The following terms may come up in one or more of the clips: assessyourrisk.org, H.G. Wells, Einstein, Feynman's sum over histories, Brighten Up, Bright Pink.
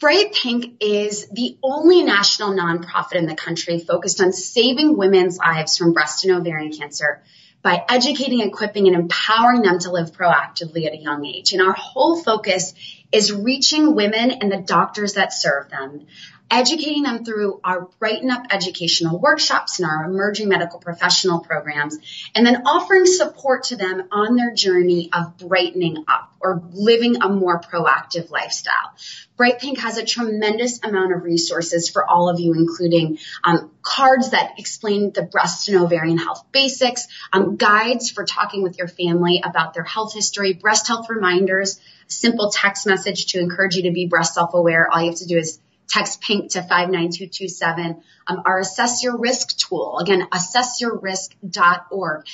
Bright Pink is the only national nonprofit in the country focused on saving women's lives from breast and ovarian cancer by educating, equipping, and empowering them to live proactively at a young age. And our whole focus is reaching women and the doctors that serve them, educating them through our Brighten Up educational workshops and our emerging medical professional programs, and then offering support to them on their journey of brightening up or living a more proactive lifestyle. Bright Pink has a tremendous amount of resources for all of you, including cards that explain the breast and ovarian health basics, guides for talking with your family about their health history, breast health reminders, simple text message to encourage you to be breast self-aware. All you have to do is text PINK to 59227. Our Assess Your Risk tool, again, assessyourrisk.org.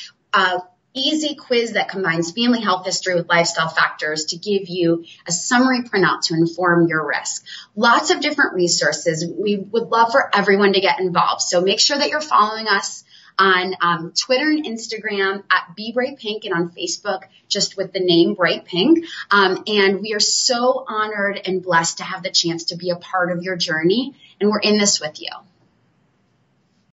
Easy quiz that combines family health history with lifestyle factors to give you a summary printout to inform your risk. Lots of different resources. We would love for everyone to get involved. So make sure that you're following us on Twitter and Instagram at BeBrightPink, and on Facebook just with the name Bright Pink. And we are so honored and blessed to have the chance to be a part of your journey, and we're in this with you.